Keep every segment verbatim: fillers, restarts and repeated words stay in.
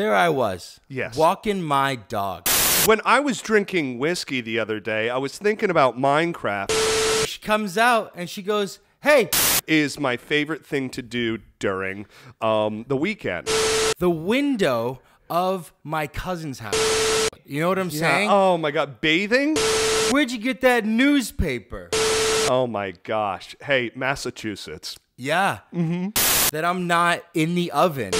There I was. Yes. Walking my dog. When I was drinking whiskey the other day, I was thinking about Minecraft. She comes out and she goes, hey. Is my favorite thing to do during um, the weekend. The window of my cousin's house. You know what I'm yeah. saying? Oh my God, bathing? Where'd you get that newspaper? Oh my gosh. Hey, Massachusetts. Yeah. Mm-hmm. That I'm not in the oven.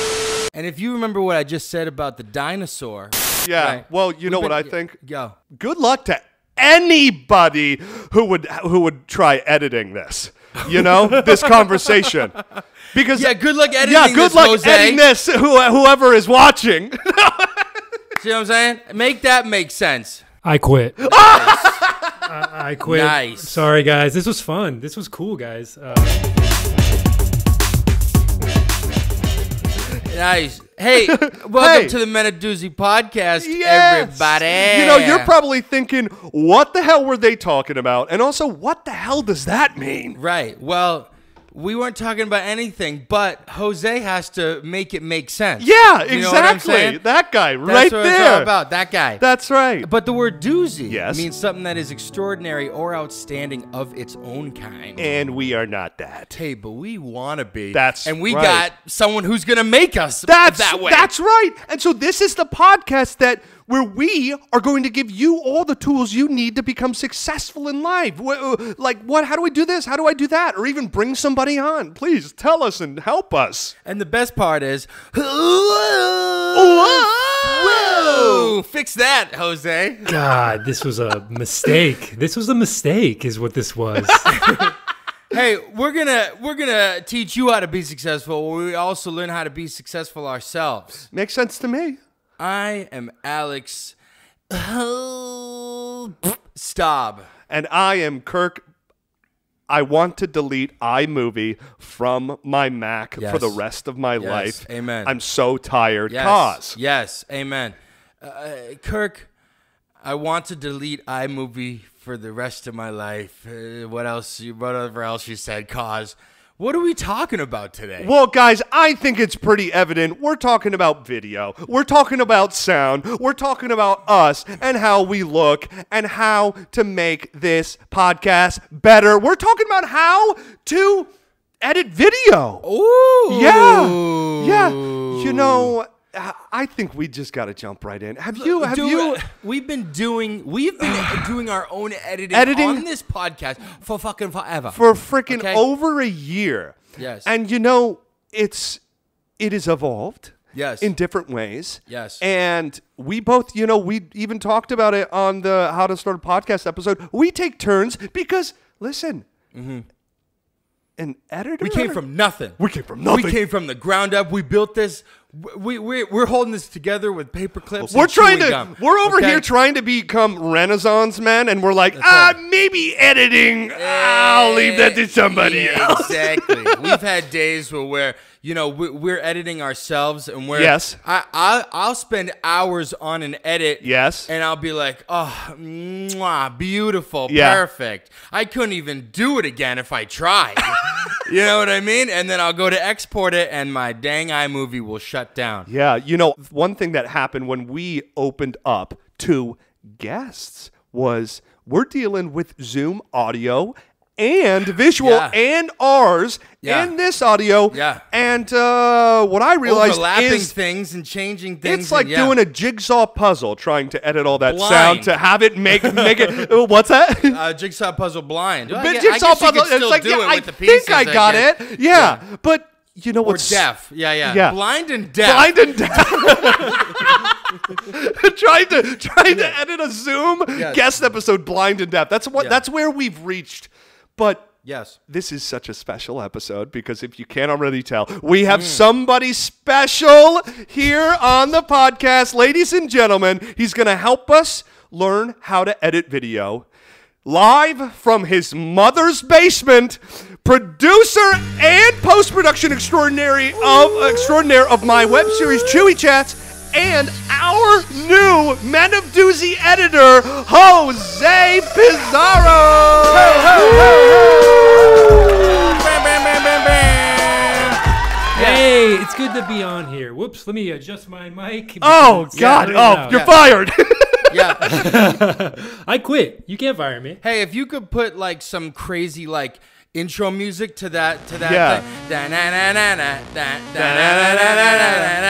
And if you remember what I just said about the dinosaur. Yeah, right? Well, you We've know been, what I think? Yo. Good luck to anybody who would who would try editing this, you know, this conversation. Because yeah, good luck editing this, Yeah, good this, luck Jose. editing this, who, whoever is watching. See what I'm saying? Make that make sense. I quit. Nice. I, I quit. Nice. Sorry, guys. This was fun. This was cool, guys. Uh Nice. Hey, welcome hey. to the Men of Doozy podcast, yes. everybody. You know, you're probably thinking, what the hell were they talking about? And also, what the hell does that mean? Right. Well, we weren't talking about anything, but Jose has to make it make sense. Yeah, you exactly. That guy That's right what there. That's all about. That guy. That's right. But the word doozy yes. means something that is extraordinary or outstanding of its own kind. And we are not that. Hey, but we want to be. That's And we right. got someone who's going to make us that's, that way. That's right. And so this is the podcast that... where we are going to give you all the tools you need to become successful in life. Like, what? How do I do this? How do I do that? Or even bring somebody on. Please tell us and help us. And the best part is... Whoa! Whoa! Fix that, Jose. God, this was a mistake. This was a mistake is what this was. Hey, we're gonna we're gonna teach you how to be successful. We also learn how to be successful ourselves. Makes sense to me. I am Alex Staub. And I am Kirk. I want to delete iMovie from my Mac yes. for the rest of my yes. life. Amen. I'm so tired. Yes. Cause. Yes. Amen. Uh, Kirk, I want to delete iMovie for the rest of my life. Uh, what else? Whatever else you said. Cause. What are we talking about today? Well, guys, I think it's pretty evident. We're talking about video. We're talking about sound. We're talking about us and how we look and how to make this podcast better. We're talking about how to edit video. Ooh. Yeah. Yeah. You know... I think we just got to jump right in. Have you? Have Do, you? We've been doing. We've been doing our own editing, editing on this podcast for fucking forever. For freaking okay? over a year. Yes. And you know, it's it is evolved. Yes. In different ways. Yes. And we both, you know, we even talked about it on the How to Start a Podcast episode. We take turns because listen. Mm-hmm. An editor? We came from nothing. We came from nothing. We came from the ground up. We built this. We, we, we're holding this together with paper clips. We're and trying to, gum, we're over okay? here trying to become Renaissance men, and we're like, That's ah, right. maybe editing. Hey, I'll leave that to somebody yeah, else. Exactly. We've had days where we're, you know, we're, we're editing ourselves, and we're, yes. I, I, I'll spend hours on an edit. Yes. And I'll be like, oh, mwah, beautiful, yeah. perfect. I couldn't even do it again if I tried. You know what I mean? And then I'll go to export it, and my dang iMovie will shut down. Yeah. You know, one thing that happened when we opened up to guests was we're dealing with Zoom audio and visual yeah. and ours yeah. and this audio. Yeah. And uh, what I realized Overlapping is... things and changing things. It's like and, yeah. doing a jigsaw puzzle, trying to edit all that blind. sound to have it make... make it. What's that? Uh, jigsaw puzzle blind. Well, but I, jigsaw I puzzle, it's like, yeah, it I think pieces, I got I it. Yeah. yeah. But you know what's... Or deaf. Yeah, yeah, yeah. Blind and deaf. Blind and deaf. trying to, trying yeah. to edit a Zoom yes. guest episode blind and deaf. That's what. Yeah. That's where we've reached... But yes, this is such a special episode because if you can't already tell, we have mm. somebody special here on the podcast. Ladies and gentlemen, he's going to help us learn how to edit video live from his mother's basement. Producer and post-production extraordinary of extraordinaire of my web series, Chewy Chats. And our new Men of Doozy editor, Jose Pizarro. Hey, hey, hey, hey. Bam, bam, bam, bam, bam. Hey, it's good wanted to be on here. Whoops, let me adjust my mic. Oh, God. Oh, you're fired. Yeah. I quit. You can't fire me. Hey, if you could put like some crazy like intro music to that to that yeah.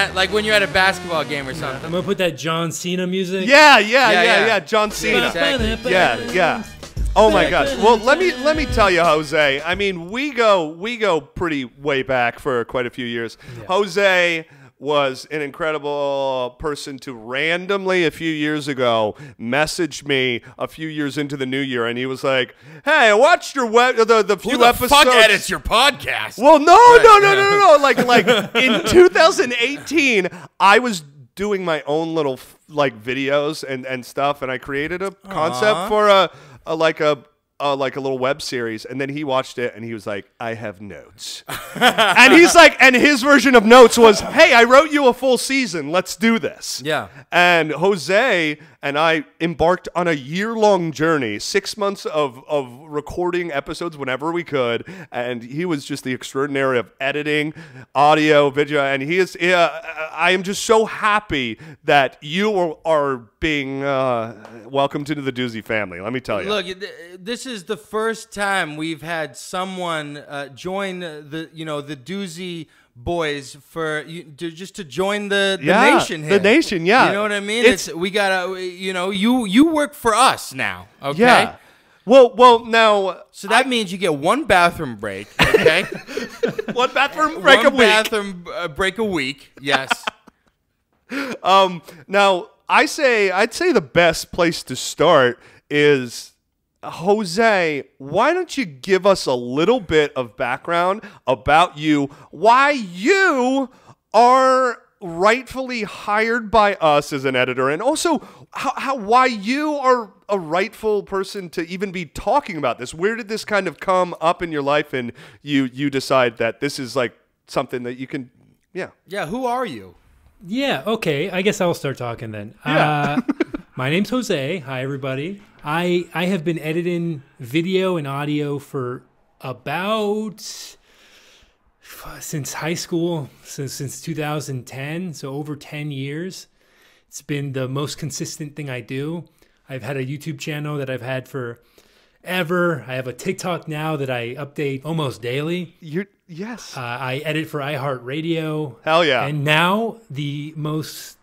thing. Like when you're at a basketball game or something. Yeah, I'm gonna put that John Cena music. Yeah, yeah, yeah, yeah. yeah, yeah. John Cena. Exactly. Yeah, yeah. Oh my gosh. Well, let me let me tell you, Jose. I mean, we go we go pretty way back for quite a few years. Yeah. Jose was an incredible person to randomly a few years ago message me a few years into the new year, and he was like, "Hey, I watched your web the the few Who the episodes." Fuck edits your podcast? Well, no, right, no, no, yeah. no, no, no. Like, like in two thousand eighteen, I was doing my own little like videos and and stuff, and I created a concept Aww. for a, a like a. Uh, like a little web series, and then he watched it and he was like, I have notes. And he's like, and his version of notes was, hey, I wrote you a full season, let's do this. Yeah. And Jose and I embarked on a year-long journey, six months of, of recording episodes whenever we could, and he was just the extraordinary of editing, audio, video, and he is, uh, I am just so happy that you are, are being uh, welcomed into the Doozy family, let me tell you. Look, this is This is the first time we've had someone uh, join the, you know, the Doozy boys for you, to, just to join the, the yeah, nation here. The nation, yeah. You know what I mean? It's, it's we gotta, you know, you you work for us now, okay? Yeah. Well, well, now. So that I, means you get one bathroom break, okay? one bathroom break one a week. One bathroom uh, break a week. Yes. um. Now I say I'd say the best place to start is. Jose, why don't you give us a little bit of background about you, why you are rightfully hired by us as an editor, and also how, how why you are a rightful person to even be talking about this. Where did this kind of come up in your life and you you decide that this is like something that you can, yeah. Yeah, who are you? Yeah, okay, I guess I'll start talking then. Yeah. Uh, my name's Jose. Hi, everybody. I, I have been editing video and audio for about since high school, since, since two thousand ten, so over ten years. It's been the most consistent thing I do. I've had a YouTube channel that I've had forever. I have a TikTok now that I update almost daily. You're, yes. Uh, I edit for iHeartRadio. Hell yeah. And now the most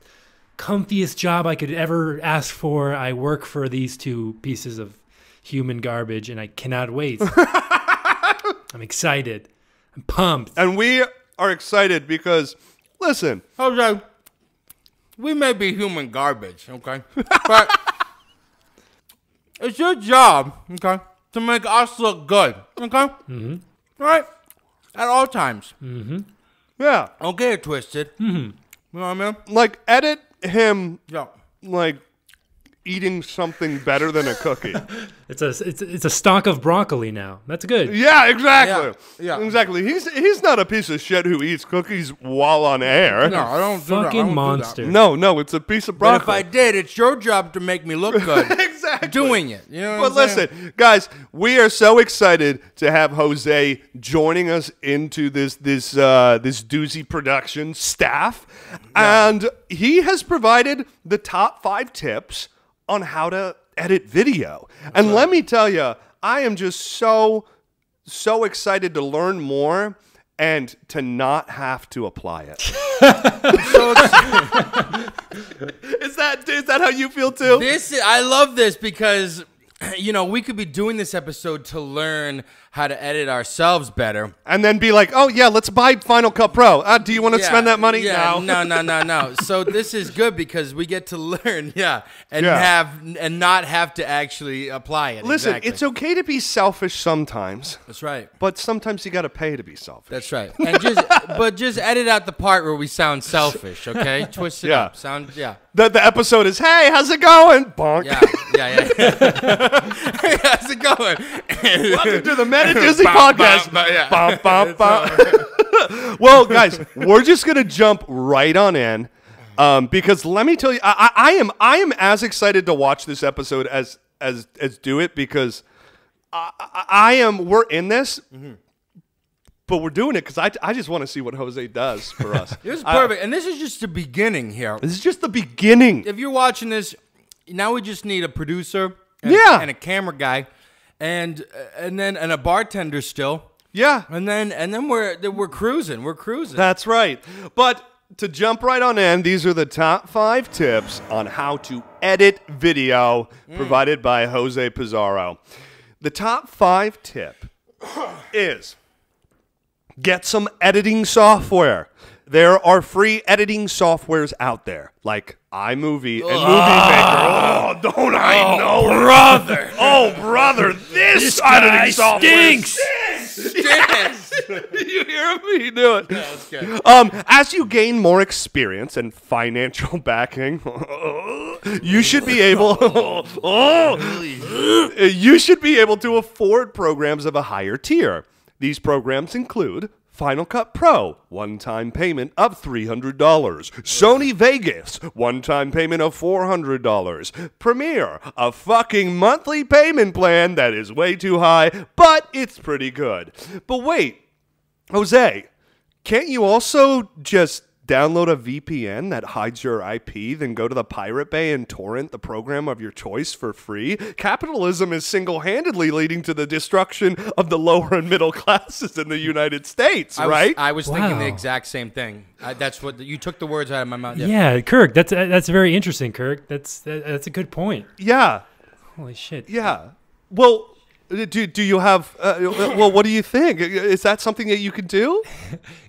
comfiest job I could ever ask for. I work for these two pieces of human garbage, and I cannot wait. I'm excited. I'm pumped. And we are excited because, listen, Jose, we may be human garbage, okay? But it's your job, okay, to make us look good, okay? Mm-hmm. All right? At all times. Mm-hmm. Yeah. Don't get it twisted. Mm-hmm. You know what I mean? Like, edit him, yeah, like eating something better than a cookie. It's a it's it's a stalk of broccoli now. That's good. Yeah, exactly. Yeah, yeah, exactly. He's he's not a piece of shit who eats cookies while on air. No, I don't. Fucking do that. I don't monster. Do that. No, no, it's a piece of broccoli. But if I did, it's your job to make me look good. Exactly. Doing it. You know what but I'm listen, saying? Guys, we are so excited to have Jose joining us into this this uh, this Doozy production staff, yeah. And he has provided the top five tips on how to edit video. And let me tell you, I am just so, so excited to learn more and to not have to apply it. Is that, is that how you feel too? This is, I love this because, you know, we could be doing this episode to learn how to edit ourselves better. And then be like, oh, yeah, let's buy Final Cut Pro. Uh, do you want to yeah, spend that money? Yeah, no, no, no, no. no. So this is good because we get to learn, yeah, and yeah. have and not have to actually apply it. Listen, exactly. It's okay to be selfish sometimes. That's right. But sometimes you got to pay to be selfish. That's right. And just But just edit out the part where we sound selfish, okay? Twist it yeah. up. Sound, yeah. The, the episode is, hey, how's it going? Bonk. Yeah, yeah, yeah. Hey, how's it going? Welcome to the Men of Doozy podcast. Bop, yeah. bop, bop, bop. Well, guys, we're just gonna jump right on in um, because let me tell you, I, I, I am I am as excited to watch this episode as as as do it because I, I am we're in this. Mm-hmm. But we're doing it because I, I just want to see what Jose does for us. This is perfect. I, and this is just the beginning here. This is just the beginning. If you're watching this, now we just need a producer and, yeah. and a camera guy and and then and a bartender still. Yeah. And then and then we're we're cruising. We're cruising. That's right. But to jump right on in, these are the top five tips on how to edit video mm. provided by Jose Pizarro. The top five tip is... get some editing software. There are free editing softwares out there, like iMovie and Movie Maker. Oh, don't I oh, know, brother? Oh, brother, this, this editing software stinks. Stinks. Yes. You hear me? Do it. Yeah, that's good. Um, as you gain more experience and financial backing, you should be able. oh, you should be able to afford programs of a higher tier. These programs include Final Cut Pro, one-time payment of three hundred dollars. Sony Vegas, one-time payment of four hundred dollars. Premiere, a fucking monthly payment plan that is way too high, but it's pretty good. But wait, Jose, can't you also just download a V P N that hides your I P, then go to the Pirate Bay and torrent the program of your choice for free? Capitalism is single-handedly leading to the destruction of the lower and middle classes in the United States, I right? Was, I was wow. thinking the exact same thing. I, that's what you took the words out of my mouth. Yeah, yeah Kirk, that's that's very interesting, Kirk. That's that's a good point. Yeah. Holy shit. Yeah. Well, do do you have? Uh, well, what do you think? Is that something that you could do?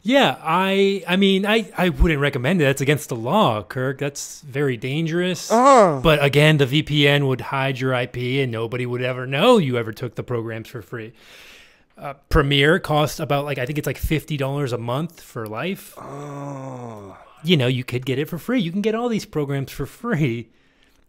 Yeah, I I mean I I wouldn't recommend it. That's against the law, Kirk. That's very dangerous. Uh. But again, the V P N would hide your I P, and nobody would ever know you ever took the programs for free. Uh, Premiere costs about like I think it's like fifty dollars a month for life. Oh. You know, you could get it for free. You can get all these programs for free.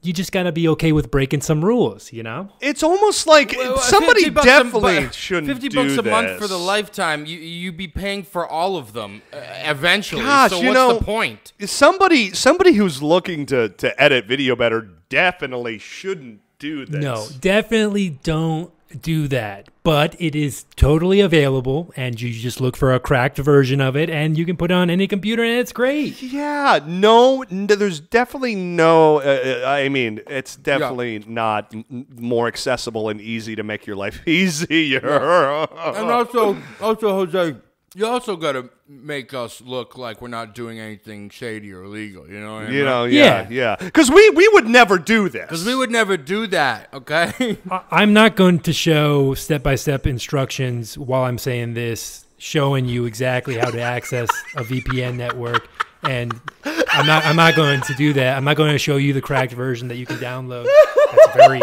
You just gotta be okay with breaking some rules, you know. It's almost like well, somebody definitely a, shouldn't fifty do bucks a this. Month for the lifetime. You you be paying for all of them uh, eventually. Gosh, so what's you know, the point? Somebody somebody who's looking to to edit video better definitely shouldn't do this. No, definitely don't do that. But it is totally available, and you just look for a cracked version of it, and you can put it on any computer, and it's great. Yeah, no, there's definitely no. Uh, I mean, it's definitely yeah. not m more accessible and easy to make your life easier. Yeah. And also, also, Jose, you also got to make us look like we're not doing anything shady or illegal. You know what I mean? You know, yeah, yeah. Because yeah. we, we would never do this. Because we would never do that, okay? I'm not going to show step-by-step instructions while I'm saying this, showing you exactly how to access a V P N network. And I'm not, I'm not going to do that. I'm not going to show you the cracked version that you can download. That's very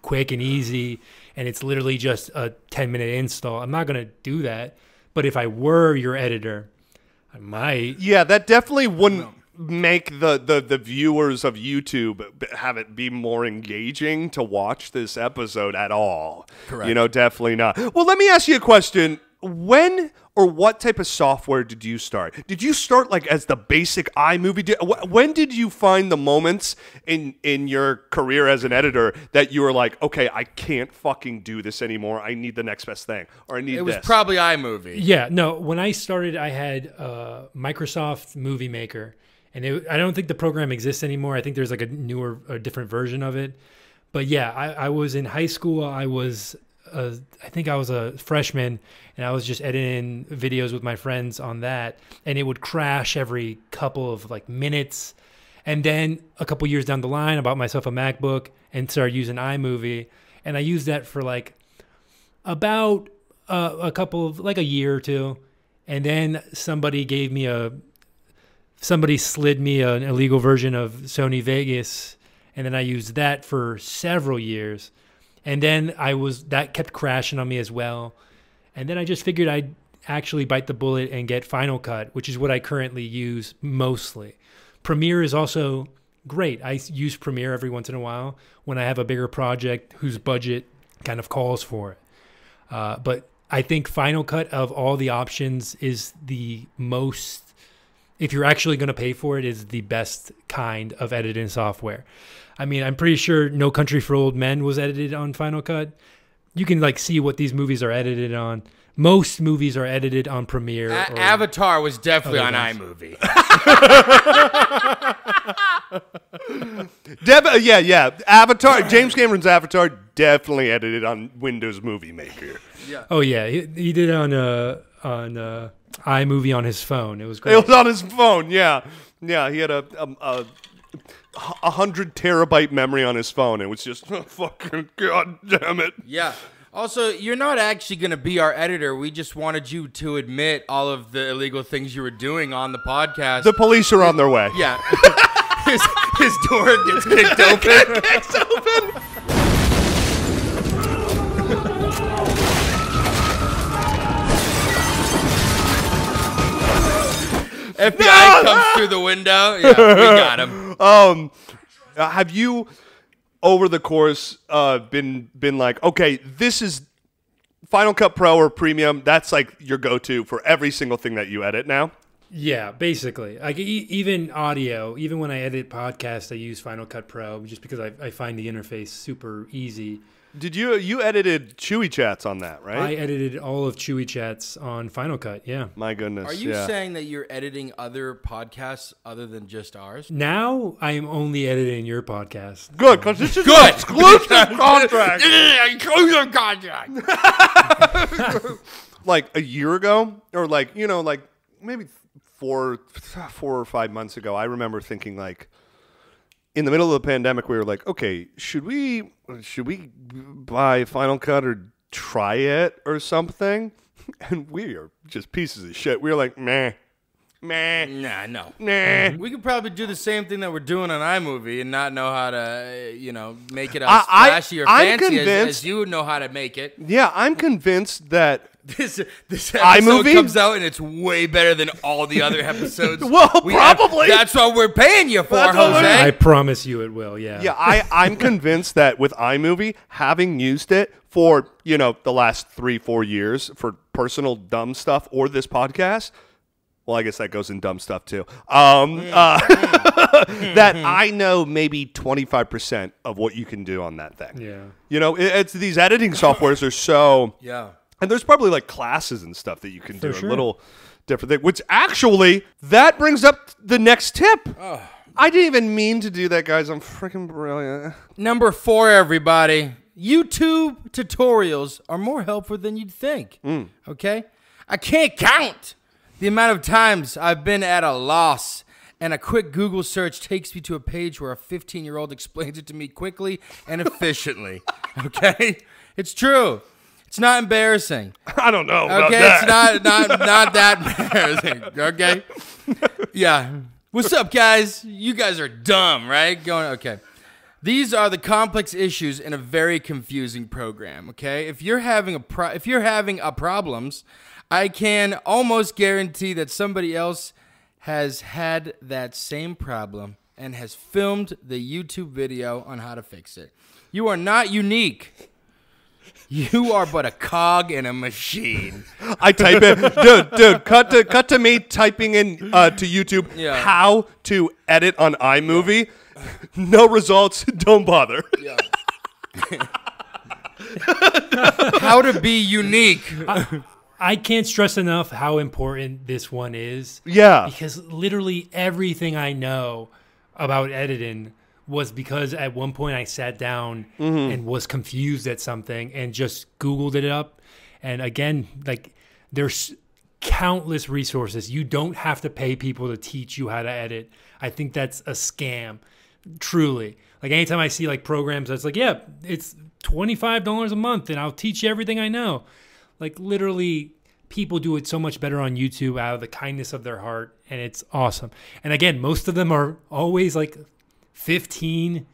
quick and easy, and it's literally just a ten-minute install. I'm not going to do that. But if I were your editor, I might. Yeah, that definitely wouldn't make the, the, the viewers of YouTube have it be more engaging to watch this episode at all. Correct. You know, definitely not. Well, let me ask you a question. When or what type of software did you start? Did you start like as the basic iMovie? Did, when did you find the moments in in your career as an editor that you were like, okay, I can't fucking do this anymore. I need the next best thing, or I need this. It was this. probably iMovie. Yeah, no. When I started, I had uh, Microsoft Movie Maker, and it, I don't think the program exists anymore. I think there's like a newer, a different version of it. But yeah, I, I was in high school. I was. Uh, I think I was a freshman, and I was just editing videos with my friends on that, and it would crash every couple of like minutes. And then a couple years down the line, I bought myself a MacBook and started using iMovie, and I used that for like about uh, a couple of like a year or two, and then somebody gave me a somebody slid me an illegal version of Sony Vegas, and then I used that for several years. And then I was, that kept crashing on me as well. And then I just figured I'd actually bite the bullet and get Final Cut, which is what I currently use mostly. Premiere is also great. I use Premiere every once in a while when I have a bigger project whose budget kind of calls for it. Uh, but I think Final Cut of all the options is the most, if you're actually going to pay for it, is the best kind of editing software. I mean, I'm pretty sure No Country for Old Men was edited on Final Cut. You can like see what these movies are edited on. Most movies are edited on Premiere. A- or Avatar was definitely on iMovie. Deb- yeah, yeah. Avatar. James Cameron's Avatar definitely edited on Windows Movie Maker. Yeah. Oh yeah, he, he did on uh, on uh, iMovie on his phone. It was great. It was on his phone. Yeah, yeah. He had a a, a, a hundred terabyte memory on his phone. It was just oh, fucking goddamn it. Yeah. Also, you're not actually going to be our editor. We just wanted you to admit all of the illegal things you were doing on the podcast. The police are on their way. Yeah. his, his door gets kicked open. Kicks open. F B I no! comes through the window. Yeah, we got him. Um, have you... over the course, uh, been been like, okay, this is Final Cut Pro or Premium. That's like your go-to for every single thing that you edit now? Yeah, basically. Like e- even audio, even when I edit podcasts, I use Final Cut Pro just because I, I find the interface super easy. Did you you edited Chewy Chats on that, right? I edited all of Chewy Chats on Final Cut, yeah. My goodness. Are you yeah. saying that you're editing other podcasts other than just ours? Now I am only editing your podcast. Good, because this is an exclusive contract. Exclusive contract. Like a year ago, or like, you know, like maybe four, four or five months ago, I remember thinking like, in the middle of the pandemic, we were like, okay, should we should we buy Final Cut or try it or something? And we are just pieces of shit. We were like, meh. Meh. Nah, no. Nah. We could probably do the same thing that we're doing on iMovie and not know how to, you know, make it as I, flashy or I'm fancy as, as you know how to make it. Yeah, I'm convinced that This this episode iMovie? comes out and it's way better than all the other episodes. Well, we probably. Have, that's what we're paying you for, that's Jose. I promise you it will, yeah. Yeah, I, I'm convinced that with iMovie, having used it for, you know, the last three, four years for personal dumb stuff or this podcast, well, I guess that goes in dumb stuff too, um, uh, that I know maybe twenty-five percent of what you can do on that thing. Yeah. You know, it, it's these editing softwares are so... yeah. And there's probably like classes and stuff that you can do, sure. a little different thing, which actually, that brings up the next tip. Oh. I didn't even mean to do that, guys. I'm freaking brilliant. Number four, everybody. YouTube tutorials are more helpful than you'd think, mm. okay? I can't count the amount of times I've been at a loss, and a quick Google search takes me to a page where a fifteen-year-old explains it to me quickly and efficiently, okay? It's true. It's not embarrassing. I don't know about okay, that. It's not, not, not that embarrassing. Okay? Yeah. What's up, guys? You guys are dumb, right? Going okay. These are the complex issues in a very confusing program, okay? If you're having a pro- if you're having a problems, I can almost guarantee that somebody else has had that same problem and has filmed the YouTube video on how to fix it. You are not unique. You are but a cog in a machine. I type in, dude, dude, cut to cut to me typing in uh, to YouTube yeah. how to edit on iMovie. Yeah. No results. Don't bother. Yeah. How to be unique. I, I can't stress enough how important this one is. Yeah. Because literally everything I know about editing was because at one point I sat down mm-hmm. and was confused at something and just Googled it up. And again, like there's countless resources. You don't have to pay people to teach you how to edit. I think that's a scam, truly. Like anytime I see like programs that's like, yeah, it's twenty-five dollars a month and I'll teach you everything I know. Like literally people do it so much better on YouTube out of the kindness of their heart. And it's awesome. And again, most of them are always like fifteen,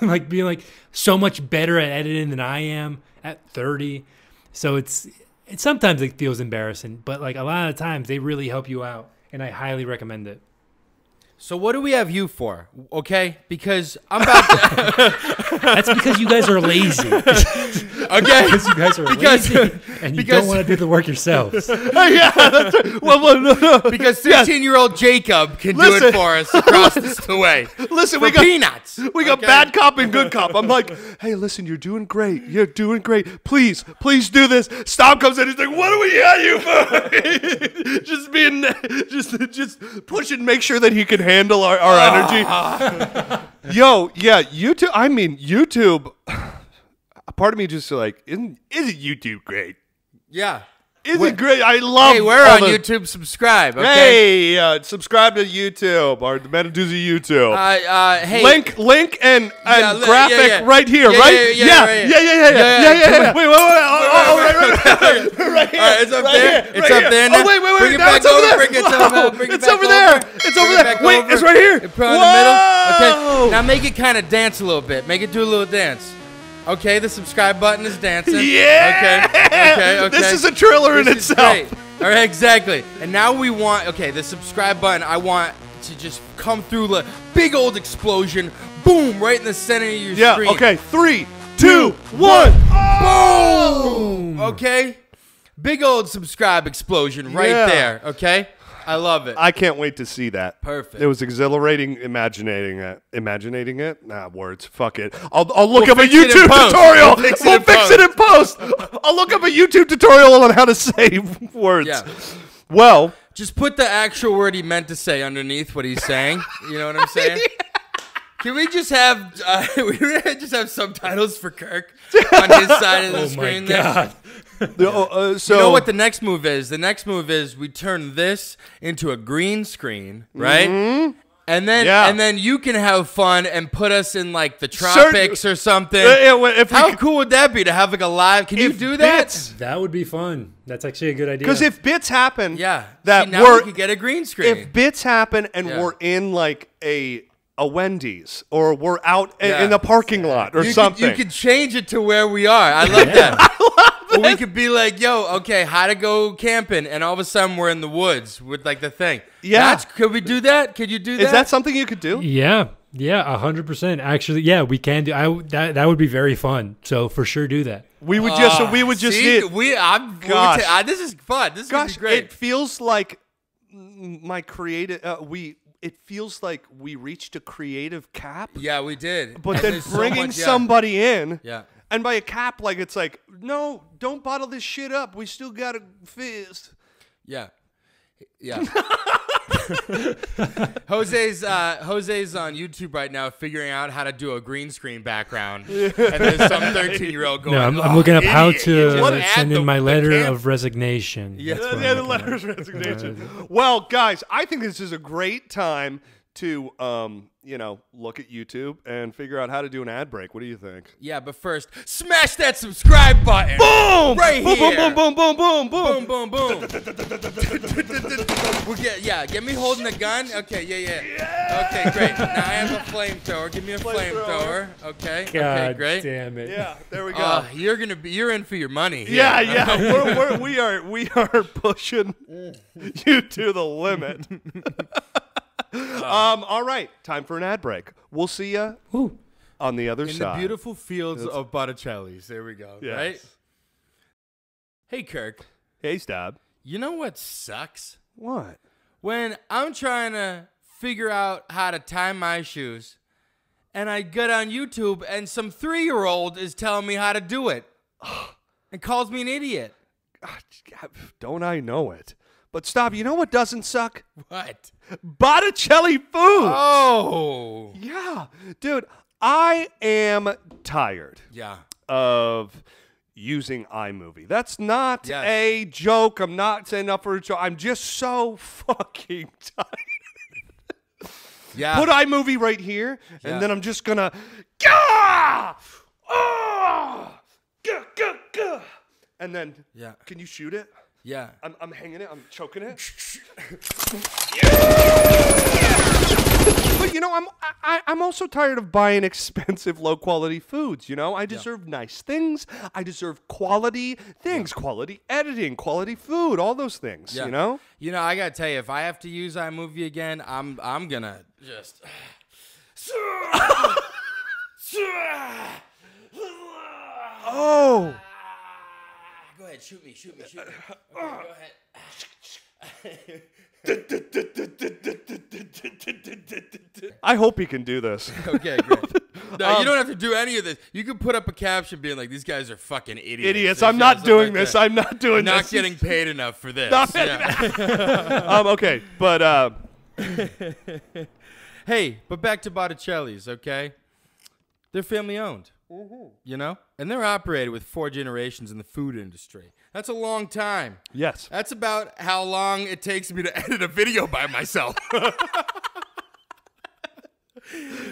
like being like so much better at editing than I am at thirty. So it's, it sometimes it feels embarrassing, but like a lot of the times they really help you out and I highly recommend it. So what do we have you for? Okay. Because I'm about to. That's because you guys are lazy. Okay, because you guys are because, lazy and you because, don't want to do the work yourselves. Yeah, that's right. Well, well, no, no. Because sixteen-year-old yes. Jacob can Listen. do it for us across the way. Listen, for we got peanuts. We got okay. bad cop and good cop. I'm like, hey, listen, you're doing great. You're doing great. Please, please do this. Stom comes in. He's like, what are we at you for? just being, just, just pushing. Make sure that he can handle our, our energy. Yo, yeah, YouTube. I mean, YouTube. Part of me just like, isn't isn't YouTube great? Yeah, isn't we're, it great? I love. Hey, we're on the, YouTube. Subscribe. Okay? Hey, uh, subscribe to YouTube or the Men of Doozy YouTube. Uh, uh, hey, link, link, and, and yeah, graphic yeah, yeah. right here, yeah, right? Yeah, yeah, yeah, yeah, yeah, yeah, yeah, yeah, yeah, yeah. Wait, wait, wait, oh, right, right, right, right here. It's up there. It's up there now. Oh, wait, wait, wait, now it's over there. It's over there. It's over there. Wait, it's right here. It's right in the middle. Okay, now make it kind of dance a little bit. Make it do a little dance. Okay, the subscribe button is dancing. Yeah! Okay, okay, okay. This is a thriller in itself. Great. All right, exactly. And now we want, okay, the subscribe button, I want to just come through the big old explosion. Boom, right in the center of your yeah, screen. Yeah, okay. Three, two, one. Oh! Boom! Okay? Big old subscribe explosion right yeah. there, okay? I love it. I can't wait to see that. Perfect. It was exhilarating imagining it. Imaginating it? Nah, words. Fuck it. I'll, I'll look we'll up a YouTube tutorial. We'll fix, it, we'll in fix it in post. I'll look up a YouTube tutorial on how to say words. Yeah. Well. Just put the actual word he meant to say underneath what he's saying. You know what I'm saying? Can we just have uh, we just have subtitles for Kirk on his side of the oh screen? Oh, my God. The, uh, so you know what the next move is? The next move is we turn this into a green screen, right? Mm-hmm. And then yeah. and then you can have fun and put us in like the tropics Certain, or something. Uh, if How could, cool would that be to have like a live? Can you do that? Bits, that would be fun. That's actually a good idea. Because if bits happen, yeah, that See, now we're, we could get a green screen. If bits happen and yeah. we're in like a. a Wendy's or we're out yeah. in a parking lot or you something. Could, you could change it to where we are. I love yeah. that. I love that. Or we could be like, yo, okay, how to go camping, and all of a sudden we're in the woods with like the thing. Yeah. That's, could we do that? Could you do that? Is that something you could do? Yeah. Yeah, one hundred percent. Actually, yeah, we can do I that that would be very fun. So for sure do that. We would just uh, so we would just see, hit, we I'm gosh. We I, this is fun. This gosh, is great. It feels like my creative uh, we It feels like we reached a creative cap. Yeah, we did. But and then bringing so much, yeah. somebody in. Yeah. And by a cap, like it's like, no, don't bottle this shit up. We still got a fist. Yeah. Yeah. Jose's uh, Jose's on YouTube right now figuring out how to do a green screen background. Yeah. And there's some thirteen-year-old going, no, I'm, I'm looking up idiot. how to send in the, my letter of resignation. Yeah, That's yeah the letter of resignation. Well, guys, I think this is a great time to, um, you know, look at YouTube and figure out how to do an ad break. What do you think? Yeah, but first, smash that subscribe button. Boom! Right boom, here. Boom, boom, boom, boom, boom, boom, boom, boom. We'll get, yeah, get me holding the gun. Okay, yeah, yeah. yeah. Okay, great. Now I have a flamethrower. Give me a flamethrower. Flame okay. God okay, great. Damn it. Yeah, there we go. Uh, you're gonna be, you're in for your money. Here. Yeah, yeah. we're, we're, we are, we are pushing you to the limit. Um, all right, time for an ad break. We'll see you on the other in side. In the beautiful fields That's... of Botticelli's. There we go, yes. right? Hey, Kirk. Hey, Stab. You know what sucks? What? When I'm trying to figure out how to tie my shoes, and I get on YouTube, and some three-year-old is telling me how to do it and calls me an idiot. God, don't I know it? But stop, you know what doesn't suck? What? Botticelli food. Oh. Yeah. Dude, I am tired yeah. of using iMovie. That's not yes. a joke. I'm not saying up for a joke. I'm just so fucking tired. yeah. Put iMovie right here, yeah. and then I'm just going to... Gah! Oh! Gah, gah, gah! And then, yeah. can you shoot it? Yeah. I'm, I'm hanging it. I'm choking it. yeah! But, you know, I'm, I, I'm also tired of buying expensive, low-quality foods, you know? I deserve yeah. nice things. I deserve quality things, yeah. quality editing, quality food, all those things, yeah. you know? You know, I got to tell you, if I have to use iMovie again, I'm, I'm going to just... Oh! shoot me, shoot me, shoot me. Okay, go ahead. I hope he can do this. Okay, great. No, um, you don't have to do any of this. You can put up a caption being like, "These guys are fucking idiots." Idiots. I'm not doing like this. That. I'm not doing I'm this. Not getting paid enough for this. Yeah. um, okay, but uh, hey, but back to Botticelli's. Okay, they're family owned. Mm-hmm. You know, and they're operated with four generations in the food industry. That's a long time. Yes. That's about how long it takes me to edit a video by myself.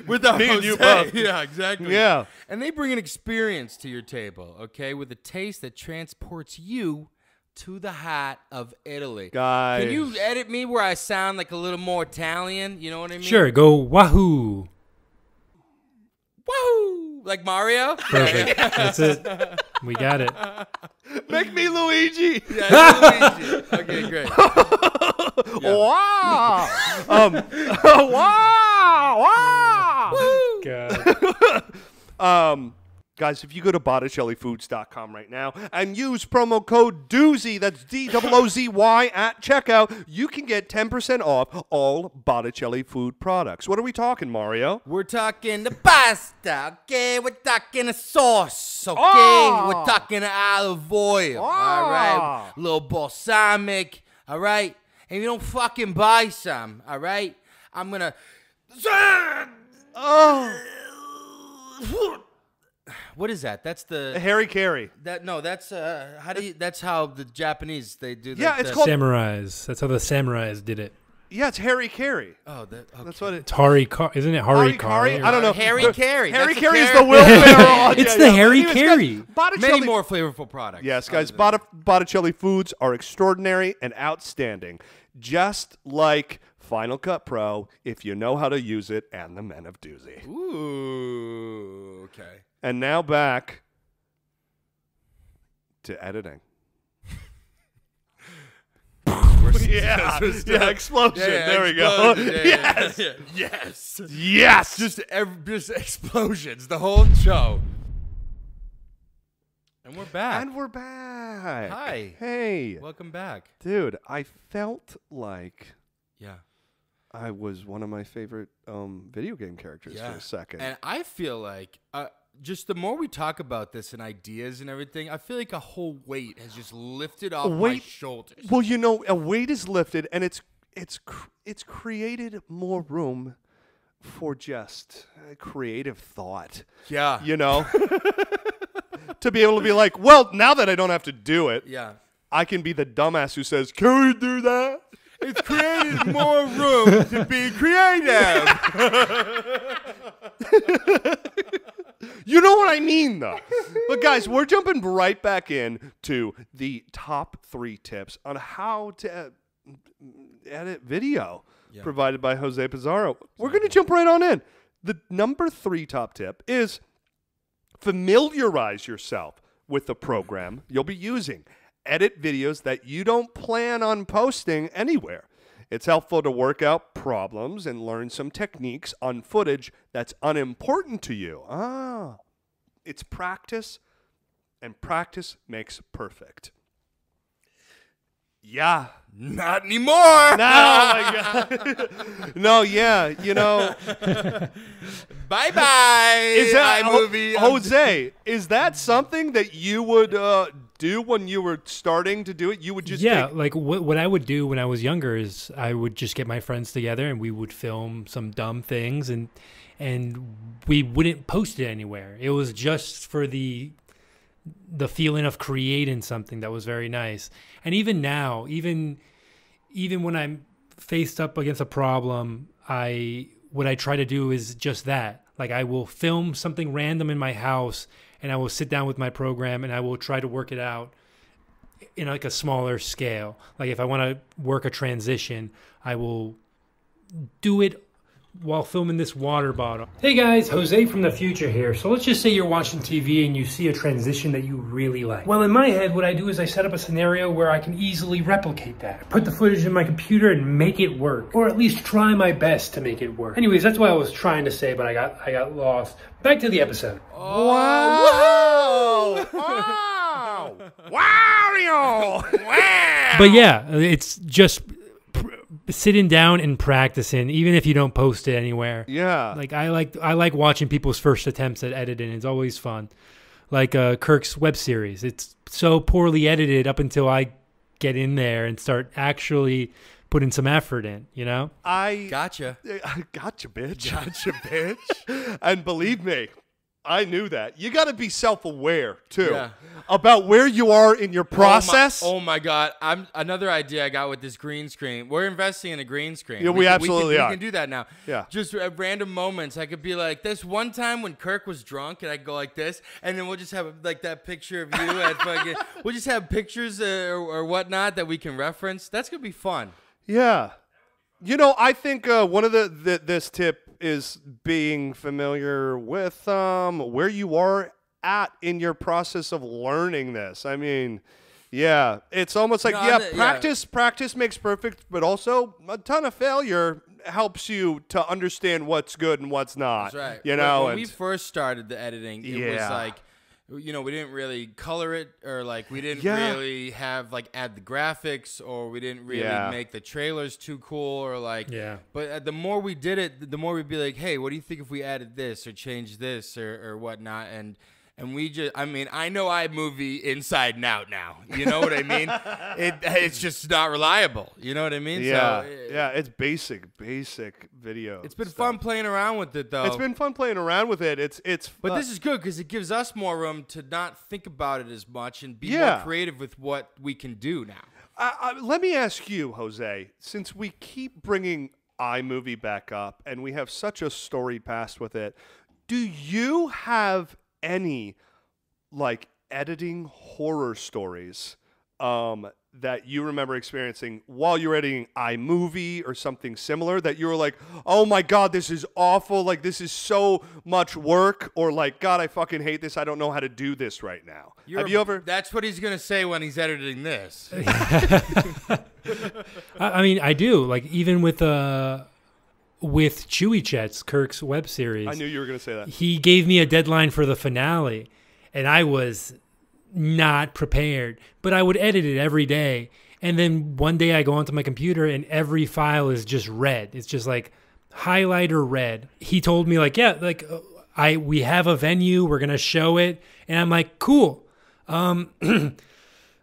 Without Jose. Yeah, exactly. Yeah. And they bring an experience to your table, okay, with a taste that transports you to the heart of Italy. Guys. Can you edit me where I sound like a little more Italian? You know what I mean? Sure, go wahoo. Wahoo! Like Mario? Perfect. That's it. We got it. Make me Luigi. Yeah, Luigi. Okay, great. Yeah. Wow. um, wow. Wow. Woo. God. um, guys, if you go to Botticelli Foods dot com right now and use promo code Doozy, that's D O O Z Y, at checkout, you can get ten percent off all Botticelli food products. What are we talking, Mario? We're talking the pasta, okay? We're talking the sauce, okay? Oh. We're talking the olive oil, oh. all right? A little balsamic, all right? And if you don't fucking buy some, all right? I'm going to... Oh... What is that? That's the Harry Carey. That no, that's uh, how do you? That's how the Japanese they do. The, yeah, it's the, called samurais. That's how the samurais did it. Yeah, it's Harry Carey. Oh, that, okay. That's what it, it's Harry. Isn't it Harry Carey? I don't know. Harry the, Carey. Harry Carey is the Will Ferrell. It's yeah, the yeah. Harry Carey. Many more flavorful products. Yes, guys. Bott Botticelli foods are extraordinary and outstanding, just like Final Cut Pro, if you know how to use it, and the Men of Doozy. Ooh, okay. And now back to editing. yeah, yeah, explosion. Yeah, yeah, there explosion. we go. Yeah, yes, yeah, yeah. yes, yes. Just, every, just explosions. The whole show. And we're back. And we're back. Hi. Hey. Welcome back, dude. I felt like yeah. I was one of my favorite um, video game characters yeah. for a second. And I feel like. Uh, Just the more we talk about this and ideas and everything, I feel like a whole weight has just lifted off weight, my shoulders. Well, you know, a weight is lifted, and it's it's it's created more room for just creative thought. Yeah, you know, to be able to be like, well, now that I don't have to do it, yeah, I can be the dumbass who says, "Can we do that?" It's created more room to be creative. You know what I mean, though. But, guys, we're jumping right back in to the top three tips on how to edit video yeah. provided by Jose Pizarro. We're going to jump right on in. The number three top tip is familiarize yourself with the program you'll be using. Edit videos that you don't plan on posting anywhere. It's helpful to work out problems and learn some techniques on footage that's unimportant to you. Ah, it's practice, and practice makes perfect. Yeah. Not anymore. No, oh my God. No, yeah, you know. Bye-bye, Is that iMovie. Jose, is that something that you would uh, do when you were starting to do it? You would just yeah take... like what, what I would do when I was younger is I would just get my friends together and we would film some dumb things and and we wouldn't post it anywhere. It was just for the the feeling of creating something that was very nice. And even now, even even when I'm faced up against a problem, I what I try to do is just that. Like I will film something random in my house and I will sit down with my program and I will try to work it out in like a smaller scale. Like if I want to work a transition, I will do it while filming this water bottle. Hey guys, Jose from the future here. So let's just say you're watching T V and you see a transition that you really like. Well, in my head, what I do is I set up a scenario where I can easily replicate that. Put the footage in my computer and make it work. Or at least try my best to make it work. Anyways, that's what I was trying to say, but I got I got lost. Back to the episode. Oh, wow! Wow! Wario! Wow! But yeah, it's just pr sitting down and practicing, even if you don't post it anywhere. Yeah. Like I like I like watching people's first attempts at editing. It's always fun. Like uh, Kirk's web series. It's so poorly edited up until I get in there and start actually putting some effort in, you know? I gotcha. I gotcha, bitch. Gotcha, bitch. And believe me, I knew that. You got to be self-aware too, yeah, about where you are in your process. Oh my, oh my God! I'm another idea I got with this green screen. We're investing in a green screen. Yeah, we, we absolutely we can, are. We can do that now. Yeah. Just at random moments, I could be like, "This one time when Kirk was drunk," and I go like this, and then we'll just have like that picture of you at fucking. We'll just have pictures uh, or, or whatnot that we can reference. That's gonna be fun. Yeah, you know, I think uh, one of the, the this tip. is being familiar with um, where you are at in your process of learning this. I mean, yeah, it's almost like, no, yeah, the, practice, yeah. practice makes perfect, but also a ton of failure helps you to understand what's good and what's not. That's right. You know, when, when and, we first started the editing, it yeah. was like, you know, we didn't really color it, or like we didn't yeah. really have like add the graphics, or we didn't really yeah. make the trailers too cool, or like, yeah. But the more we did it, the more we'd be like, hey, what do you think if we added this or changed this or, or whatnot? And, and we just, I mean, I know iMovie inside and out now, you know what I mean? it, it's just not reliable. You know what I mean? Yeah. So, yeah. It's basic, basic video. It's been stuff. fun playing around with it though. It's been fun playing around with it. It's, it's, fun. But this is good because it gives us more room to not think about it as much and be yeah. more creative with what we can do now. Uh, uh, let me ask you, Jose, since we keep bringing iMovie back up and we have such a story past with it, do you have any like editing horror stories um, that you remember experiencing while you're editing iMovie or something similar that you were like, oh my God, this is awful. Like this is so much work, or like, God, I fucking hate this. I don't know how to do this right now. You're Have you ever? That's what he's going to say when he's editing this. I, I mean, I do, like, even with, uh, with Chewy Chats, Kirk's web series. I knew you were going to say that. He gave me a deadline for the finale, and I was not prepared. But I would edit it every day, and then one day I go onto my computer, and every file is just red. It's just like highlighter red. He told me like, yeah, like I we have a venue, we're going to show it, and I'm like, cool. Um,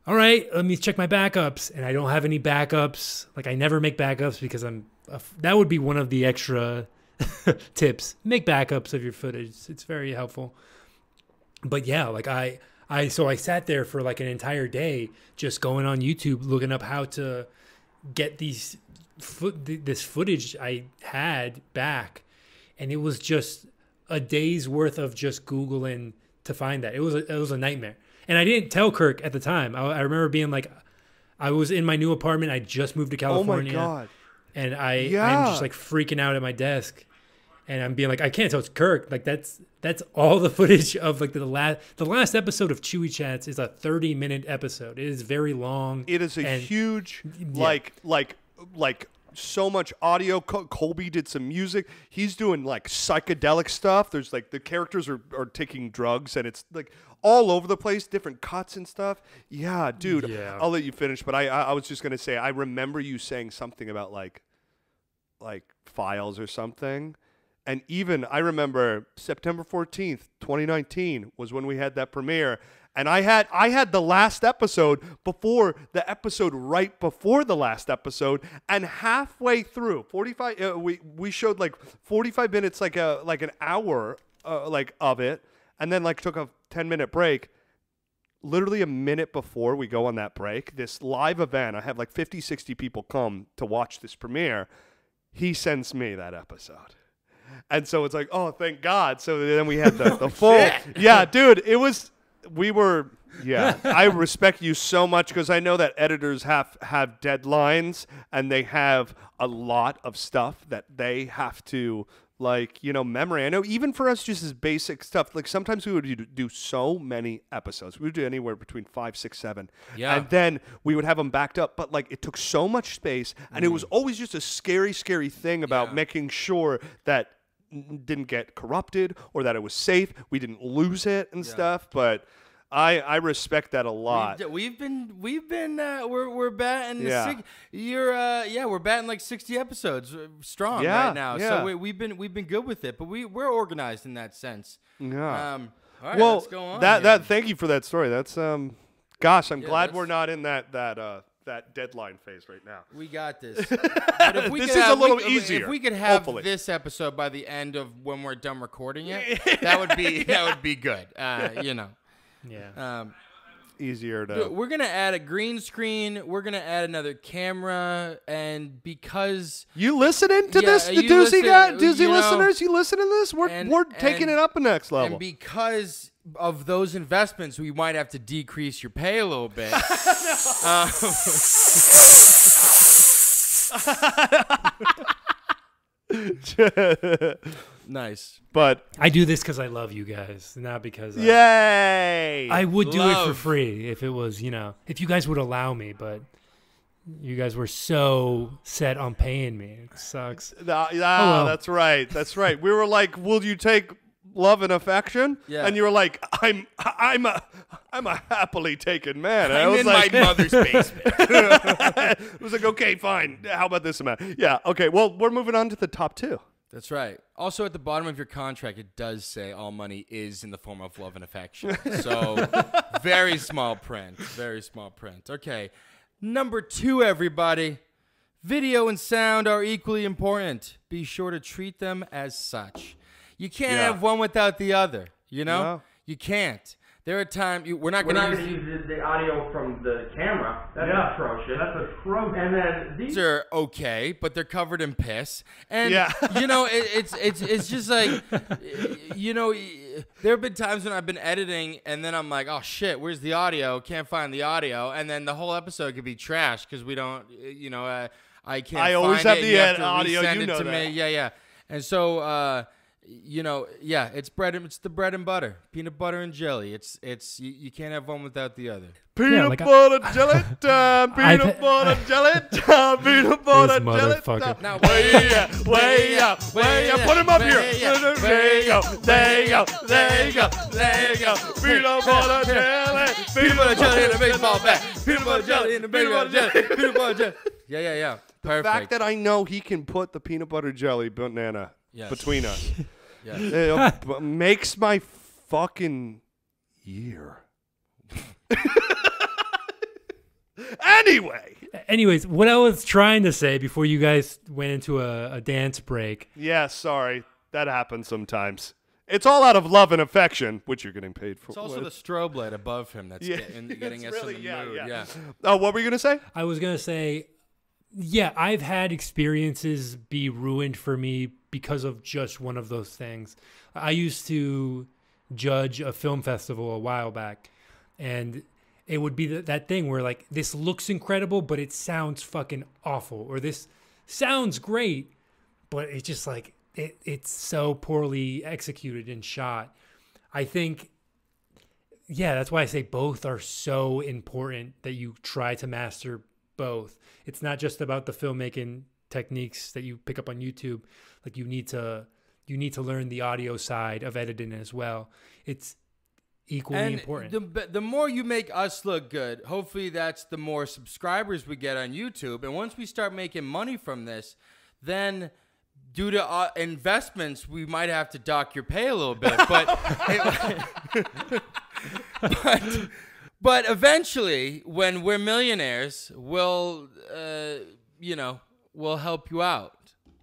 all right, let me check my backups, and I don't have any backups. Like I never make backups because I'm. That would be one of the extra tips. Make backups of your footage. It's very helpful. But yeah, like I, I, so I sat there for like an entire day just going on YouTube, looking up how to get these foot, th this footage I had back. And it was just a day's worth of just Googling to find that. It was, a, it was a nightmare. And I didn't tell Kirk at the time. I, I remember being like, I was in my new apartment. I just moved to California. Oh my God. And I, yeah. I'm just like freaking out at my desk, and I'm being like, I can't tell it's Kirk. Like that's that's all the footage of like the last the last episode of Chewy Chats is a thirty minute episode. It is very long. It is a and, huge yeah. like like like so much audio. Col Colby did some music. He's doing like psychedelic stuff. There's like the characters are are taking drugs, and it's like all over the place, different cuts and stuff. Yeah, dude. Yeah. I'll let you finish, but I, I I was just gonna say I remember you saying something about like like files or something, and even I remember September fourteenth twenty nineteen was when we had that premiere, and I had I had the last episode before the episode right before the last episode, and halfway through forty-five uh, we we showed like forty-five minutes like a like an hour uh, like of it, and then like took a ten minute break. Literally a minute before we go on that break, this live event, I have like fifty, sixty people come to watch this premiere. He sends me that episode. And so it's like, oh, thank God. So then we had the, the full. Yeah, dude, it was, we were, yeah. I respect you so much because I know that editors have, have deadlines, and they have a lot of stuff that they have to, like, you know, memory. I know even for us, just as basic stuff, like sometimes we would do so many episodes. We would do anywhere between five, six, seven. Yeah. And then we would have them backed up. But like it took so much space, and mm. it was always just a scary, scary thing about yeah. making sure that didn't get corrupted or that it was safe. We didn't lose it and yeah. stuff. But I, I respect that a lot. We've, we've been we've been uh, we're we're batting yeah. six, you're uh, yeah we're batting like sixty episodes strong yeah, right now. Yeah. So we, we've been we've been good with it, but we we're organized in that sense. Yeah. Um, all right, well, let's go on that here. that thank you for that story. That's um, gosh, I'm yeah, glad we're not in that that uh that deadline phase right now. We got this. But if we this could is have, a little we, easier. If we could have hopefully. this episode by the end of when we're done recording it, that would be yeah. that would be good. Uh, you know. Yeah. Um, Easier to. We're gonna add a green screen. We're gonna add another camera, and because you listening to yeah, this, the Doozy listen, guy, Doozy you listeners, know, you listen to this. We're and, we're taking and, it up a next level. And because of those investments, we might have to decrease your pay a little bit. um, Nice. But I do this because I love you guys, not because I, Yay! I would do love. it for free if it was, you know, if you guys would allow me, but you guys were so set on paying me. It sucks. Ah, oh, well. That's right. That's right. We were like, will you take love and affection? Yeah. And you were like, I'm I'm a I'm a happily taken man. And I'm I was in like, my mother's basement. It was like, okay, fine. How about this amount? Yeah, okay. Well, we're moving on to the top two. That's right. Also, at the bottom of your contract, it does say all money is in the form of love and affection. So, very small print. Very small print. Okay. Number two, everybody. Video and sound are equally important. Be sure to treat them as such. You can't yeah. have one without the other. You know? No. You can't. There are times we're not going to use the audio from the camera. That's yeah. atrocious. That's atrocious. And then these, these are okay, but they're covered in piss. And yeah. you know, it, it's it's it's just like, you know, there have been times when I've been editing and then I'm like, oh shit, where's the audio? Can't find the audio, and then the whole episode could be trash because we don't, you know, uh, I can't. I always find have it. the you have to audio. You know it to that. Me. Yeah, yeah. And so. Uh, You know, yeah, it's bread. It's the bread and butter, peanut butter and jelly. It's it's you, you can't have one without the other. Peanut yeah, like butter I, jelly time. Peanut I, butter I, jelly time. Peanut butter jelly time. Now way up, way up, way up. Put him up here. There you go. There you go. There you go. There you go. Peanut butter jelly. Peanut butter jelly in a baseball bat. Peanut butter jelly in a baseball jelly. Peanut butter jelly. Yeah, yeah, yeah. Perfect. The fact that I know he can put the peanut butter jelly banana between us. Yeah. It makes my fucking year. Anyway. Anyways, what I was trying to say before you guys went into a, a dance break. Yeah, sorry. That happens sometimes. It's all out of love and affection, which you're getting paid for. It's also the strobe light above him that's yeah, getting, getting us really, in the yeah, mood. Yeah. Yeah. Oh, what were you going to say? I was going to say, yeah, I've had experiences be ruined for me because of just one of those things. I used to judge a film festival a while back, and it would be th that thing where like, this looks incredible, but it sounds fucking awful, or this sounds great, but it's just like, it, it's so poorly executed and shot. I think, yeah, that's why I say both are so important, that you try to master both. It's not just about the filmmaking techniques that you pick up on YouTube. Like you need to, you need to learn the audio side of editing as well. It's equally and important. The, the more you make us look good, hopefully that's the more subscribers we get on YouTube. And once we start making money from this, then due to uh, investments, we might have to dock your pay a little bit. But, it, but, but eventually, when we're millionaires, we'll, uh, you know, we'll help you out.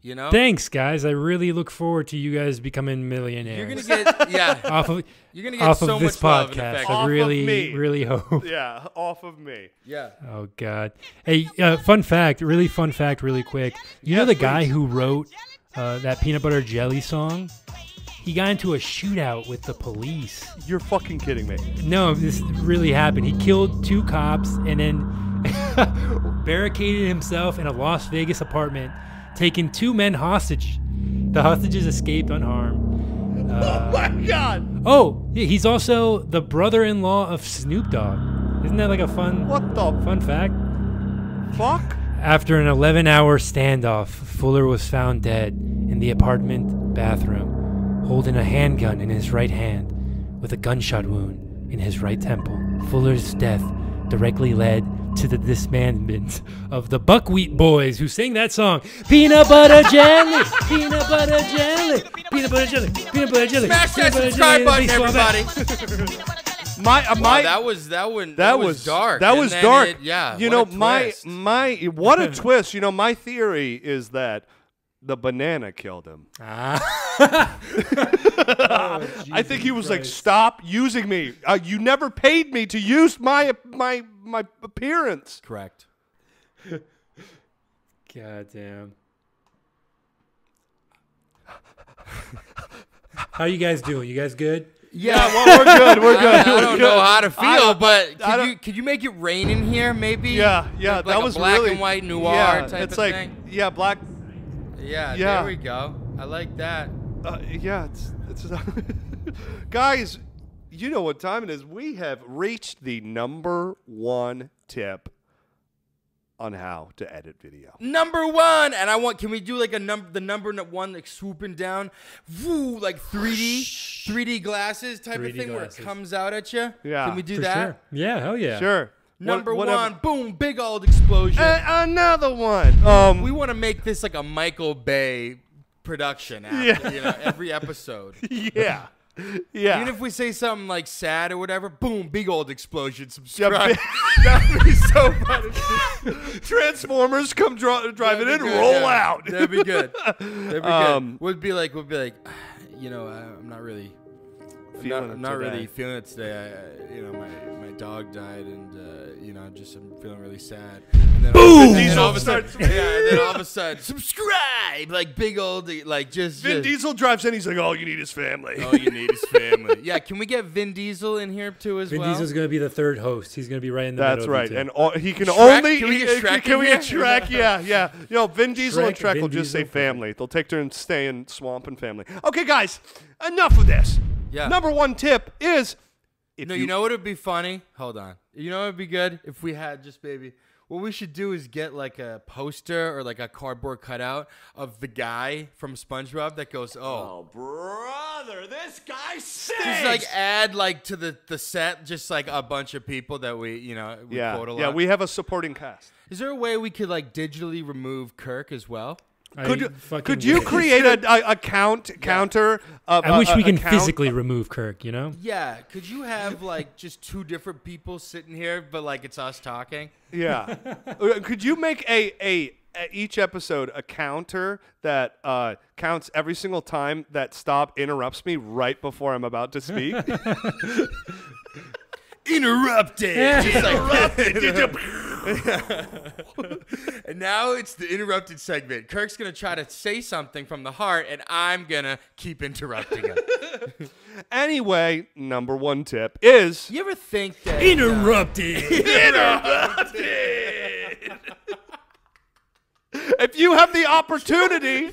You know? Thanks, guys. I really look forward to you guys becoming millionaires. You're gonna get yeah. off of you're gonna get off so of this much podcast. I really, really hope. Yeah, off of me. Yeah. Oh God. Hey, uh, fun fact. Really fun fact. Really quick. You yes, know the guy please. who wrote uh, that peanut butter jelly song? He got into a shootout with the police. You're fucking kidding me. No, this really happened. He killed two cops and then barricaded himself in a Las Vegas apartment, taking two men hostage. The hostages escaped unharmed. Uh, oh my God! Oh, yeah, he's also the brother-in-law of Snoop Dogg. Isn't that like a fun? What the fun fact? Fuck! After an eleven-hour standoff, Fuller was found dead in the apartment bathroom, holding a handgun in his right hand, with a gunshot wound in his right temple. Fuller's death directly led to the disbandment of the Buckwheat Boys, who sang that song. Peanut butter jelly, peanut butter jelly, peanut butter jelly, peanut butter jelly. Smash that subscribe button, everybody. My, uh, my, wow, that was that one. That, that was dark. That was dark. It, yeah. You know, my my what a twist. You know, my theory is that the banana killed him. Ah. oh, I think he was Christ. like, "Stop using me. Uh, you never paid me to use my my my appearance." Correct. God damn. How you guys doing? You guys good? Yeah, well, we're good. We're good. I, I don't good. know how to feel, but could you, could you make it rain in here, maybe? Yeah, yeah. Like, that like was a black really, and white noir yeah, type it's of like, thing. Yeah, black. Yeah, yeah, there we go. I like that. Uh, yeah, it's it's. Guys, you know what time it is. We have reached the number one tip on how to edit video. Number one, and I want. Can we do like a number? The number one, like swooping down, woo, like three D, three D glasses type of thing, glasses. where it comes out at you. Yeah, can we do that? Sure. Yeah, hell yeah. Sure. Number what, one, boom, big old explosion. Uh, another one. Um, we want to make this like a Michael Bay production. After, yeah. You know, every episode. Yeah. Yeah. Even if we say something like sad or whatever, boom, big old explosion. Subscribe. Yeah, that'd be so funny. Transformers come dri driving in, good, roll yeah. out. That'd be good. That'd be um, good. We'd be like, we'd be like, you know, I'm not really, I'm not, I'm not really feeling it today. I, you know, my my dog died, and uh, you know, I'm just I'm feeling really sad. And then boom! Vin Diesel starts. Yeah, and then all of a sudden, subscribe! Like big old, like just. Vin just. Diesel drives in. He's like, all you need is family. All you need is family. Yeah, can we get Vin Diesel in here too as Vin well? Vin Diesel's gonna be the third host. He's gonna be right in the middle. That's right, and all, he can Shrek? only. Can we get Shrek? Can we get Shrek? Yeah, yeah. You know, Vin Diesel Shrek, and Shrek Vin will just Diesel say family. They'll take turns staying swamp and family. Okay, guys, enough of this. Yeah. Number one tip is, if no, you, you know what would be funny? Hold on. You know what would be good if we had just baby. What we should do is get like a poster or like a cardboard cutout of the guy from SpongeBob that goes, "Oh, oh brother, this guy stinks." Just like add like to the the set, just like a bunch of people that we you know we yeah quote a lot. Yeah, we have a supporting cast. Is there a way we could like digitally remove Kirk as well? Could you, could you create a, a, a count yeah. counter? Of, I wish uh, we can count. physically remove Kirk, you know? Yeah. Could you have, like, just two different people sitting here, but, like, it's us talking? Yeah. Could you make a, a, a each episode a counter that uh, counts every single time that Stop interrupts me right before I'm about to speak? Interrupted. Interrupted. And now it's the interrupted segment. Kirk's going to try to say something from the heart, and I'm going to keep interrupting him. Anyway, number one tip is... You ever think that... Interrupted. Interrupted. If you have the opportunity... Yes.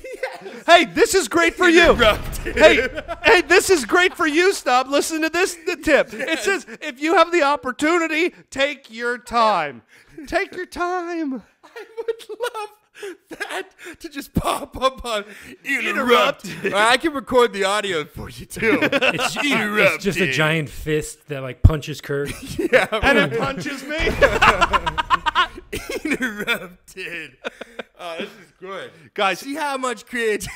Hey, this is great for you. Hey, hey, this is great for you, Stop. Listen to this the tip. Yes. It says, if you have the opportunity, take your time. Take your time. I would love that to just pop up on Interrupt. Interrupt. Right, I can record the audio for you, too. It's, it's just a giant fist that, like, punches Kirk. Yeah, right. And it punches me. Interrupted. Oh, this is good. Guys, see how much creativity.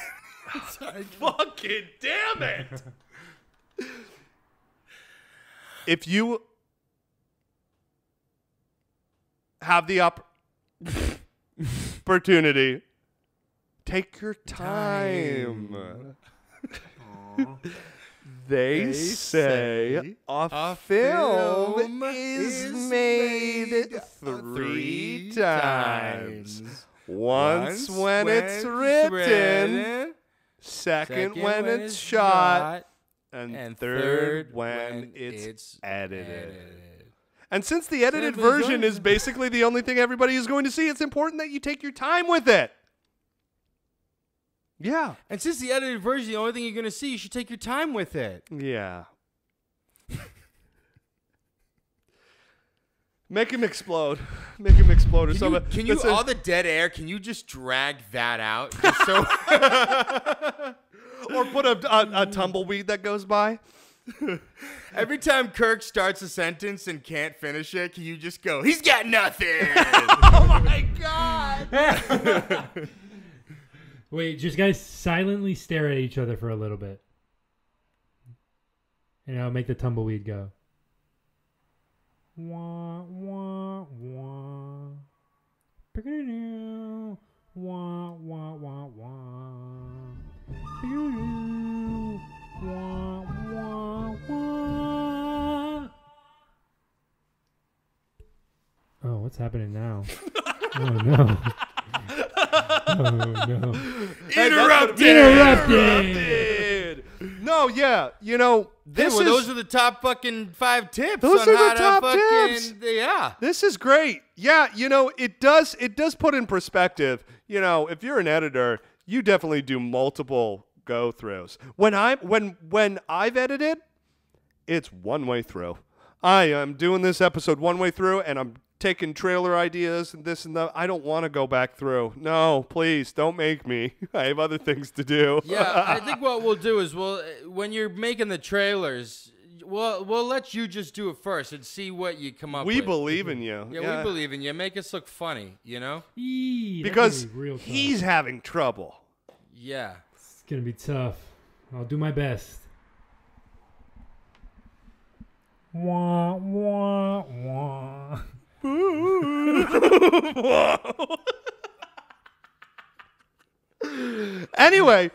Sorry. Fucking damn it. If you have the op opportunity, take your time. time. They, they say, say a, a film, film is, is made, made three, three times. times. Once, Once when, when it's written, written second, second when, when it's shot, shot and, and third when, when it's, it's edited. edited. And since the edited so version is basically the only thing everybody is going to see, it's important that you take your time with it. Yeah. And since the edited version is the only thing you're going to see, you should take your time with it. Yeah. Make him explode. Make him explode or can something. You, can you, That's all it. the dead air, can you just drag that out? Just so or put a, a, a tumbleweed that goes by. Every time Kirk starts a sentence and can't finish it, can you just go, he's got nothing? Oh, my God. Wait, just guys silently stare at each other for a little bit. And I'll make the tumbleweed go. Wah, wah, wah. Wah, wah, wah, wah. Wah, wah, wah. Oh, what's happening now? Oh, no. Oh, no. Interrupted! Interrupted! No, yeah. You know, this hey, well, is... Those are the top fucking five tips. Those on are how the top to fucking, tips. Yeah. This is great. Yeah, you know, it does, it does put in perspective. You know, if you're an editor, you definitely do multiple go-throughs. When, when, when I've edited, it's one way through. I am doing this episode one way through, and I'm taking trailer ideas and this and that. I don't want to go back through. No, please don't make me. I have other things to do. Yeah, I think what we'll do is we'll, when you're making the trailers, we'll, we'll let you just do it first and see what you come up we with. We believe in you. Yeah, yeah, we believe in you. Make us look funny, you know? Eee, because real he's having trouble. Yeah. It's going to be tough. I'll do my best. Wah, wah, wah. Anyway,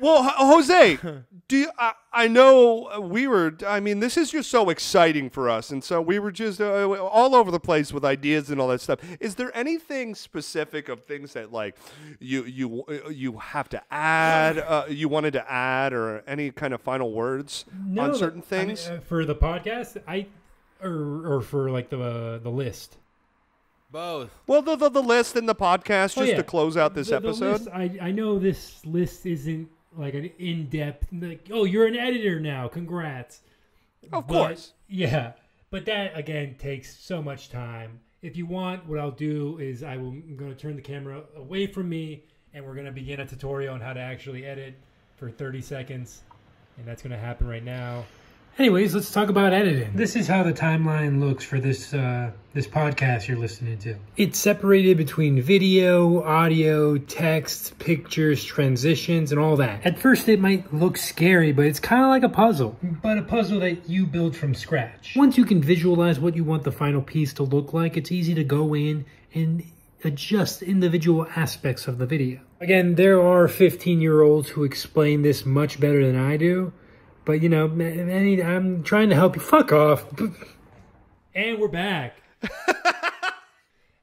well, Jose, do you, I, I know we were, I mean, this is just so exciting for us. And so we were just uh, all over the place with ideas and all that stuff. Is there anything specific of things that like you, you, you have to add, uh, you wanted to add or any kind of final words no, on certain things? I mean, uh, for the podcast, I... Or, or for like the uh, the list, both. Well, the the, the list and the podcast, just oh, yeah. to close out this the, the episode. List, I I know this list isn't like an in depth. Like, oh, you're an editor now. Congrats. Of but, course. Yeah, but that again takes so much time. If you want, what I'll do is I will, I'm going to turn the camera away from me, and we're going to begin a tutorial on how to actually edit for thirty seconds, and that's going to happen right now. Anyways, let's talk about editing. This is how the timeline looks for this uh, this podcast you're listening to. It's separated between video, audio, text, pictures, transitions, and all that. At first, it might look scary, but it's kind of like a puzzle. But a puzzle that you build from scratch. Once you can visualize what you want the final piece to look like, it's easy to go in and adjust individual aspects of the video. Again, there are fifteen-year-olds who explain this much better than I do. But, you know, any, I'm trying to help you. Fuck off. And we're back.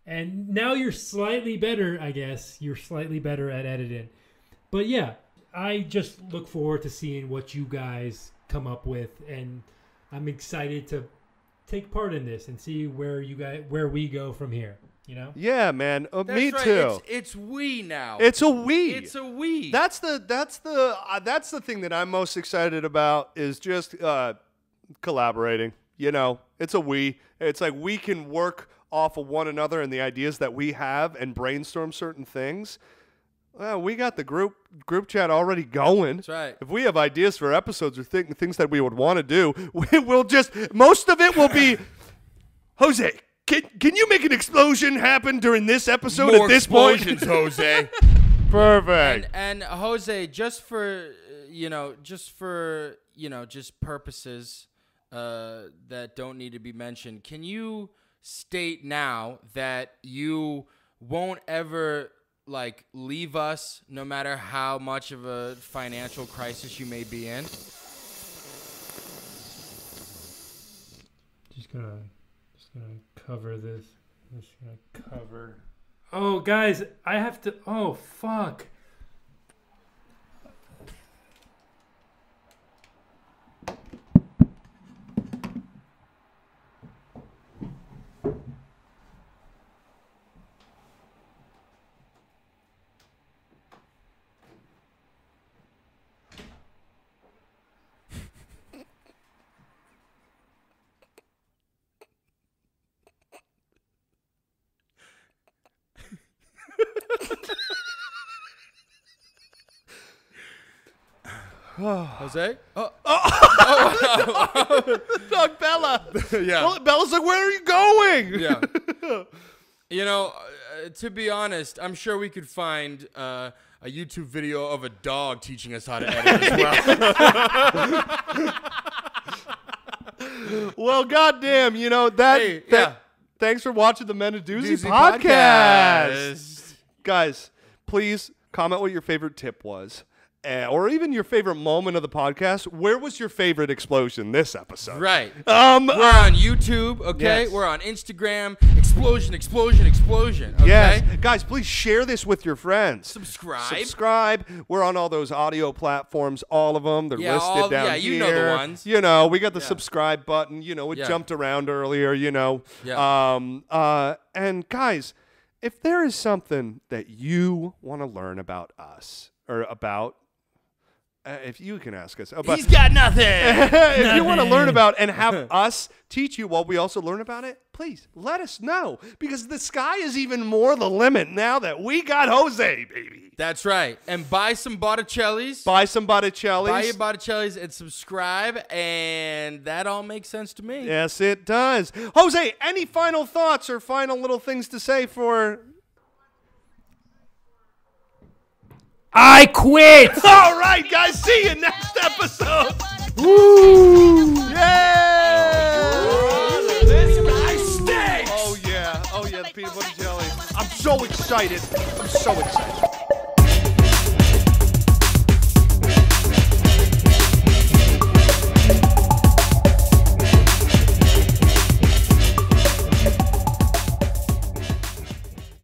And now you're slightly better, I guess. You're slightly better at editing. But, yeah, I just look forward to seeing what you guys come up with. And I'm excited to take part in this and see where you guys, where we go from here. You know? Yeah, man. Uh, that's me right. too. It's, it's we now. It's a we. It's a we. That's the that's the uh, that's the thing that I'm most excited about is just uh, collaborating. You know, it's a we. It's like we can work off of one another and the ideas that we have and brainstorm certain things. Well, we got the group group chat already going. That's right. If we have ideas for episodes or th things that we would want to do, we will just most of it will be Jose. Can, can you make an explosion happen during this episode More at this explosions, point? Jose. Perfect. And, and Jose, just for, you know, just for, you know, just purposes uh, that don't need to be mentioned, can you state now that you won't ever, like, leave us no matter how much of a financial crisis you may be in? Just gonna... gonna cover this. I'm just gonna cover. Oh, guys, I have to. Oh, fuck. Jose? Oh. Oh. Oh. Dog Bella. Yeah. Bella's like, where are you going? Yeah. You know, uh, to be honest, I'm sure we could find uh, a YouTube video of a dog teaching us how to edit as well. Well, goddamn, you know, that, hey, that yeah. Thanks for watching the Men of Doozy, Doozy podcast. podcast. Guys, please comment what your favorite tip was. Uh, or even your favorite moment of the podcast. Where was your favorite explosion this episode? Right. Um, We're on YouTube, okay? Yes. We're on Instagram. Explosion, explosion, explosion, okay? Yes. Guys, please share this with your friends. Subscribe. Subscribe. We're on all those audio platforms, all of them. They're yeah, listed all, down yeah, here. Yeah, you know the ones. You know, we got the yeah. subscribe button. You know, it yeah. jumped around earlier, you know. Yeah. Um, uh, and, guys, if there is something that you want to learn about us or about, Uh, if you can ask us about, he's got nothing. If nothing. You want to learn about and have us teach you while we also learn about it, please let us know, because the sky is even more the limit now that we got Jose, baby. That's right. And buy some Botticellis. Buy some Botticellis. Buy your Botticellis and subscribe, and that all makes sense to me. Yes, it does. Jose, any final thoughts or final little things to say for... I quit. All right, guys. See you next episode. Woo! Yeah! Oh, this guy stinks. Oh yeah. Oh yeah. The peanut butter jelly. I'm so excited. I'm so excited.